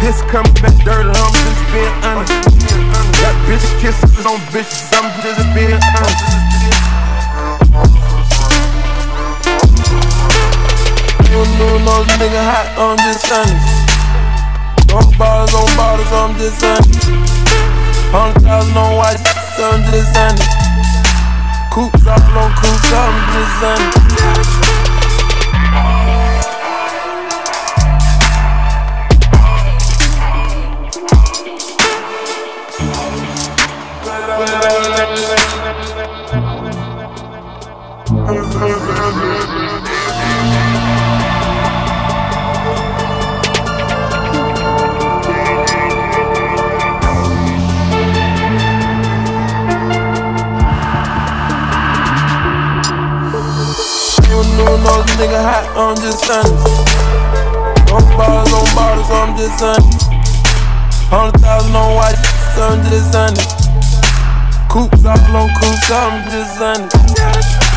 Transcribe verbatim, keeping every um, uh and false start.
This coming back dirty, I'm just being honest. Got bitch kisses on bitches, I'm just being honest. You don't know this nigga hot, I'm just honest. On bottles, on bottles, I'm just honest. Hundred thousand on white, I'm just honest. Coop drop on coop, I'm just honest. Nigga hot, I'm just honest. On bottles, on bottles, I'm just honest. Hundred thousand on white, I'm just honest. Coops, I'm on coops, I'm just honest.